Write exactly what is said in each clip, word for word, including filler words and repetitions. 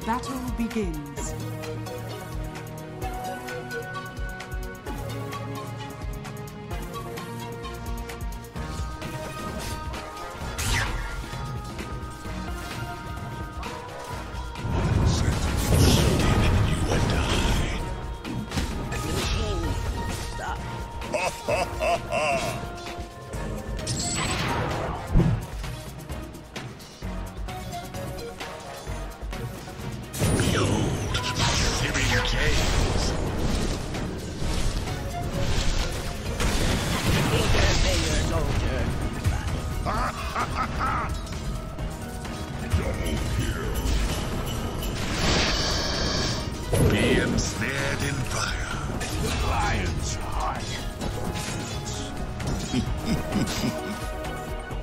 The battle begins.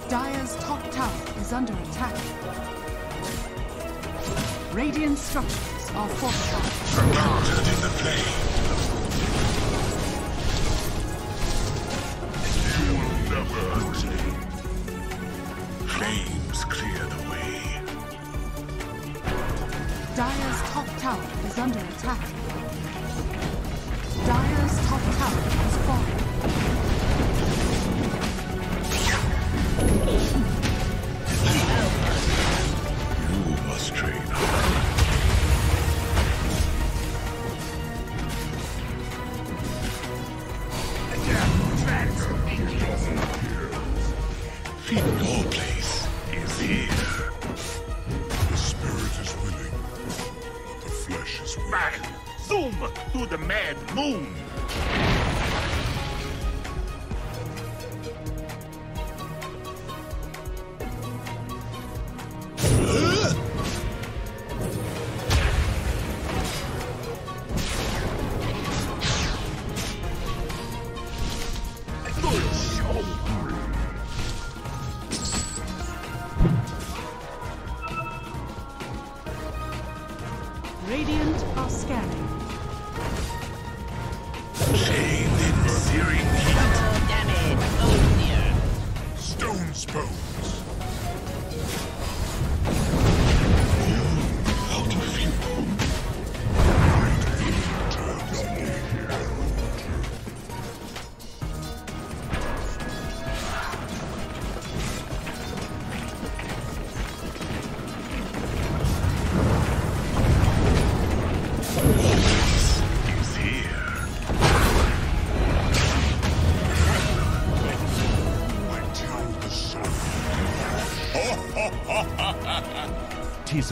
Dire's top tower is under attack. Radiant structures are fortified. Surrounded in the plain. You will never lose me. Flames clear the way. Dire's top tower is under attack. Dire's top tower is falling. Radiant are scanning. Chained in searing heat. Damage, oh dear. Stone spoons. You, out of you. Tis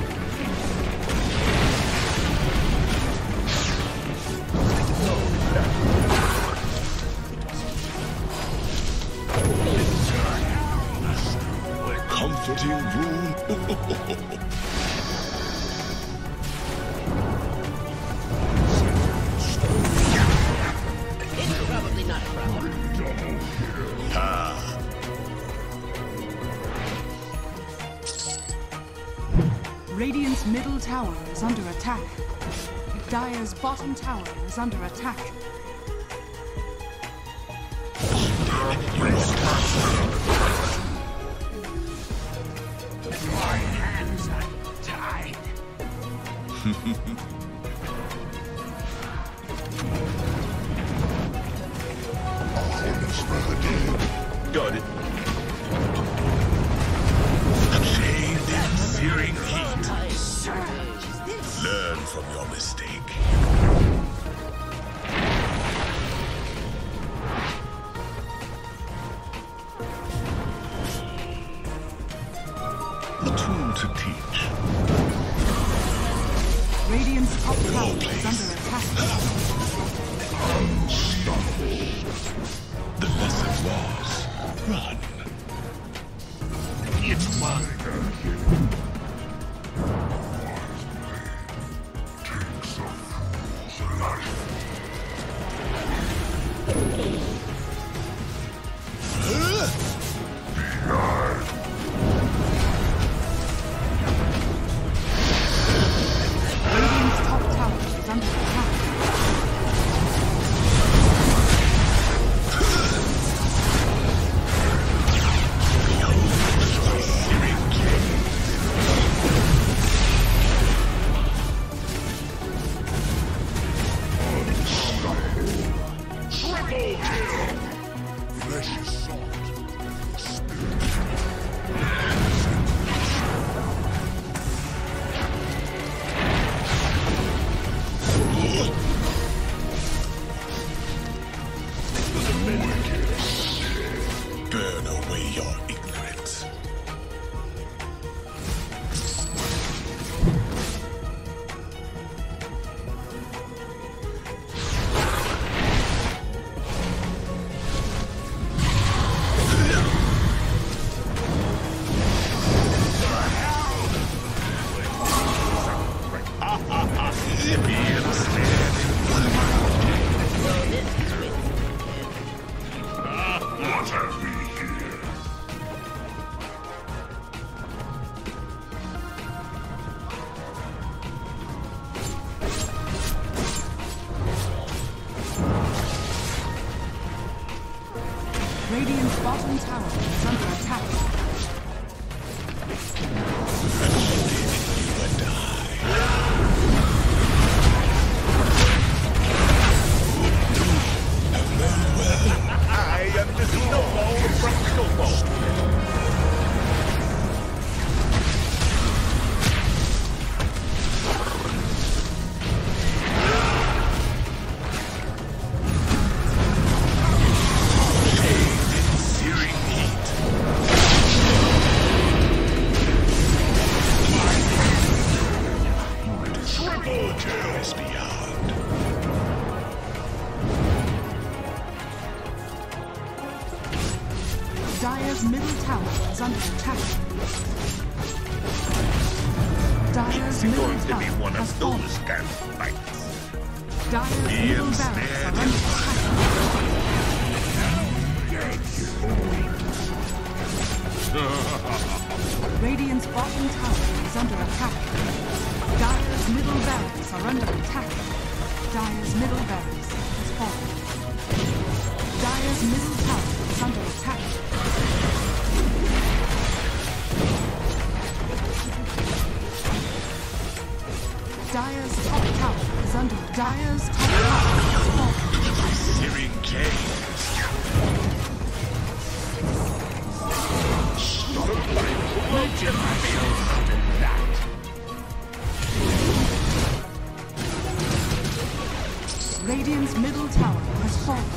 Comforting room. Radiant's middle tower is under attack. Dire's bottom tower is under attack. My hands are tied. Got it. Chained in searing heat. Learn from your mistake. A tool to teach. Radiant's top tower is under attack. Unstoppable. The lesson was. Run. It's mine. Takes a fool's life. Top tower is under attack. Radiant's bottom tower is under attack. Eventually, you will die. You have learned well. I am the Snowball from Dire's middle tower is under attack. Dire's middle going tower to be one of those kind of fights. Dire's middle barracks are under attack. Radiant's bottom tower is under attack. Dire's middle barracks are under attack. Dire's middle barracks has fallen. Dire's middle tower is under attack. Dire's top tower is under Dire's top tower. Searing chains. Stop my religion. I feel out in that. Radiant's middle tower has fallen.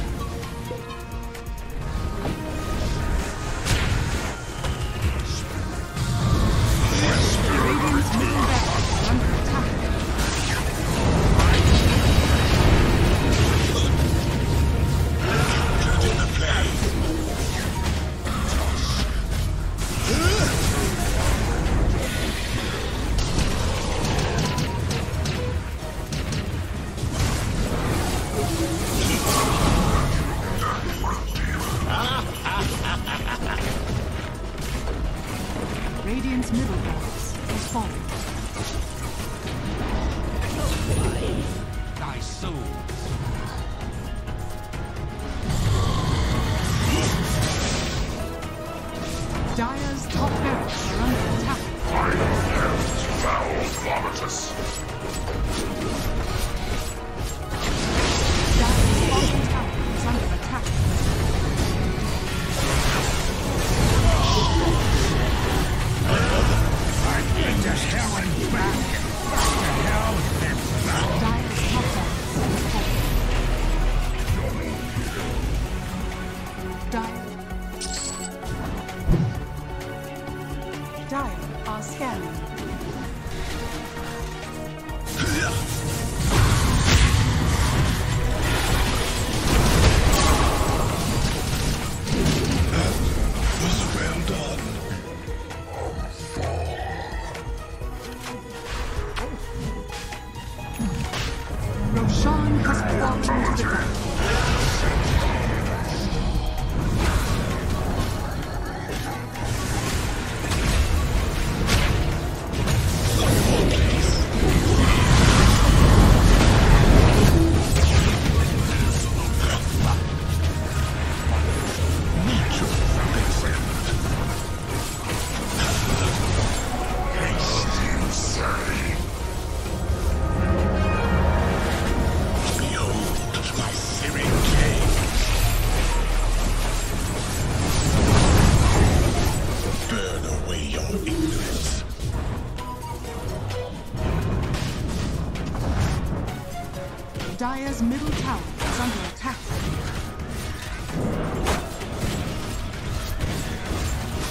Radiant's middle barracks has fallen. Thy souls. Dire's top barracks are under attack. I have foul vomitus. Dire's bottom tower is under attack. Dire's middle tower is under attack.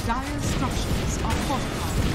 Dire's structures are fortified.